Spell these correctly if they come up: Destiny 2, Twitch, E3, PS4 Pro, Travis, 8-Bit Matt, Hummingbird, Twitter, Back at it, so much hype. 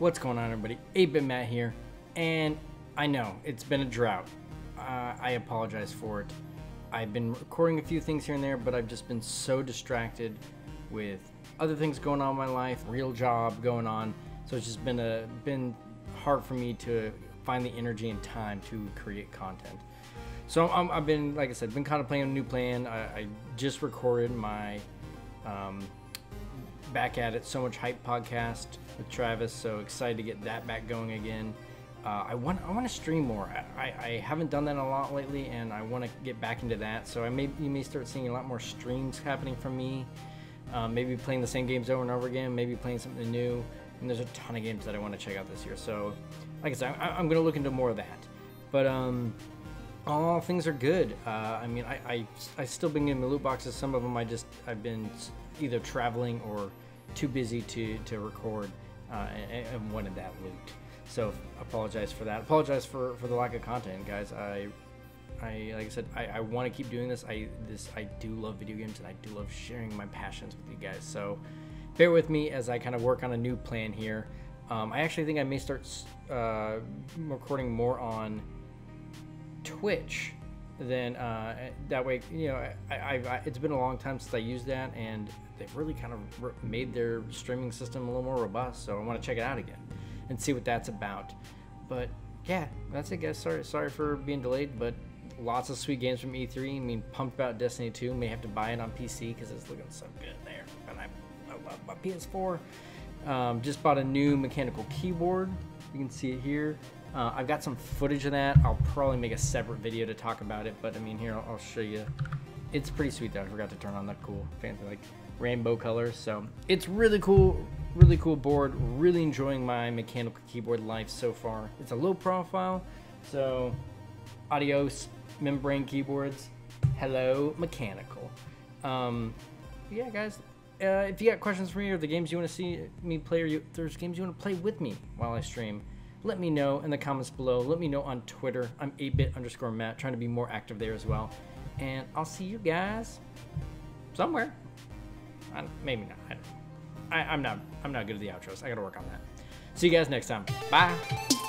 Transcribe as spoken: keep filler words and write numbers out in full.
What's going on, everybody? eight bit Matt here, and I know it's been a drought. Uh, I apologize for it. I've been recording a few things here and there, but I've just been so distracted with other things going on in my life, real job going on, so it's just been a been hard for me to find the energy and time to create content. So I'm, I've been, like I said, been contemplating a new plan. I, I just recorded my um, Back at It, So Much Hype podcast with Travis, so excited to get that back going again. Uh, I want I want to stream more. I, I, I haven't done that a lot lately, and I want to get back into that. So I may you may start seeing a lot more streams happening from me. Uh, maybe playing the same games over and over again. Maybe playing something new. And there's a ton of games that I want to check out this year. So, like I said, I, I'm going to look into more of that. But um. all things are good. Uh, I mean, I, I, I still been getting the loot boxes. Some of them I just, I've been either traveling or too busy to, to record uh, and, and wanted that loot. So apologize for that. Apologize for, for the lack of content, guys. I, I like I said, I, I want to keep doing this. I, this, I do love video games, and I do love sharing my passions with you guys. So bear with me as I kind of work on a new plan here. Um, I actually think I may start uh, recording more on Twitch, then uh, that way, you know, I, I, I, it's been a long time since I used that, and they've really kind of made their streaming system a little more robust, so I want to check it out again and see what that's about. But yeah, that's it, guys. Sorry, sorry for being delayed, but lots of sweet games from E three. I mean, pumped about Destiny two. May have to buy it on P C because it's looking so good there, and I, I love my P S four. Um, just bought a new mechanical keyboard. You can see it here. Uh, I've got some footage of that. I'll probably make a separate video to talk about it, but I mean, here, I'll, I'll show you. It's pretty sweet though. I forgot to turn on that cool fancy like rainbow colors. So it's really cool, really cool board. Really enjoying my mechanical keyboard life so far. It's a low profile, so adios membrane keyboards, hello mechanical. Um, yeah, guys. Uh, if you got questions for me or the games you want to see me play, or you, if there's games you want to play with me while I stream, let me know in the comments below. Let me know on Twitter. I'm eight bit underscore Matt, trying to be more active there as well. And I'll see you guys somewhere. I, maybe not. I don't know. I, I'm not. I'm not good at the outros. I got to work on that. See you guys next time. Bye.